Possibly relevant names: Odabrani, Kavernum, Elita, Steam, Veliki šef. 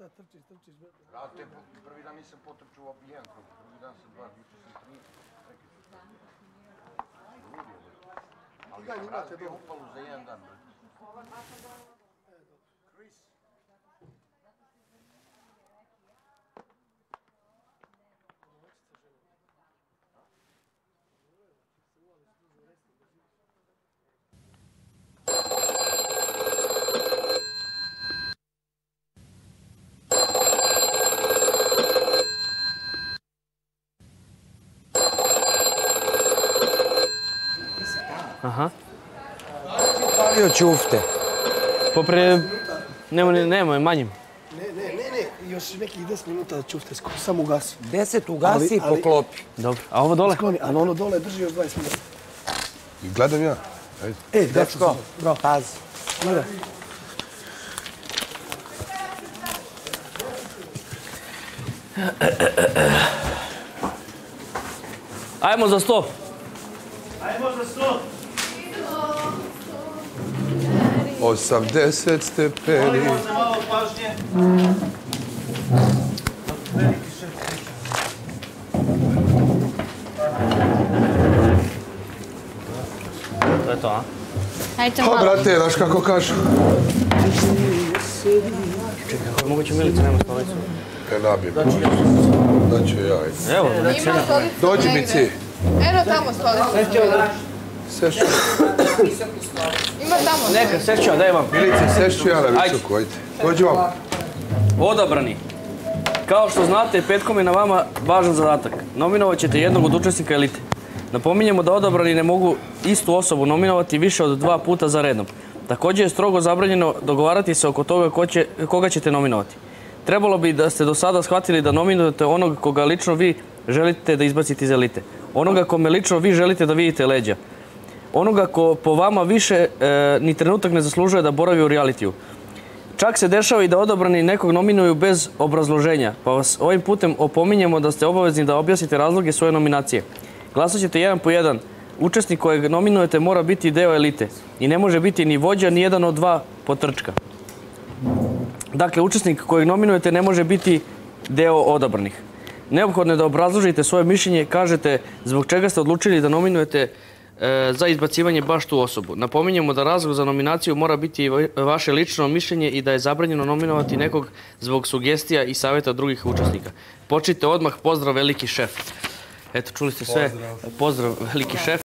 Šta trčiš, trčiš? Rate, prvi dan nisam potrčao u jedan krug, drugi dan sam 2, juče sam 3, čekaj ću. Ludi je, ali sam razbio upalu za jedan dan. Chris. Palio čufte. Popre... Nemoj, manjim. Ne, još nekih 10 minuta čufte, samo ugasi. 10 ugasi i poklopi. Dobro, a ovo dole? Skloni, ali ono dole drži još 20 minuta. Gledam ja. E, dečko, pazi. Gledaj. Ajmo za 100. Ajmo za 100. 80 stepeni. Molimo za malo pažnje. Veliki šef. To je to, a? Hajte malo. O, brate, daš kako kažu. Čekaj, moguće Milica nema stolicu. E, nabijem. Daću ja. Evo, daću ja. Dođi mi ti. Eno tamo stolicu. Sešću. Ima tamo. Neka, sešću, daj vam. Milice, sešću ja na visoku, ajde. Dođi vam. Odabrani. Kao što znate, petkom je na vama važan zadatak. Nominovat ćete jednog od učesnika elite. Napominjemo da odabrani ne mogu istu osobu nominovati više od 2 puta za redom. Također je strogo zabranjeno dogovarati se oko toga koga ćete nominovati. Trebalo bi da ste do sada shvatili da nominujete onog koga lično vi želite da izbacite iz elite. Onoga kome lično vi želite da vidite leđa. Onoga ko po vama više ni trenutak ne zaslužuje da boravi u realitiju. Čak se dešava i da odabrani nekog nominuju bez obrazloženja, pa vas ovim putem opominjemo da ste obavezni da objasnite razloge svoje nominacije. Glasat ćete jedan po jedan. Učesnik kojeg nominujete mora biti deo elite i ne može biti ni vođa, ni jedan od 2 potrčka. Dakle, učesnik kojeg nominujete ne može biti deo odabranih. Neophodno je da obrazložite svoje mišljenje, kažete zbog čega ste odlučili da nominujete za izbacivanje baš tu osobu. Napominjemo da razlog za nominaciju mora biti vaše lično mišljenje i da je zabranjeno nominovati nekog zbog sugestija i savjeta drugih učesnika. Počnite odmah, pozdrav Veliki šef. Eto, čuli ste sve, pozdrav Veliki šef.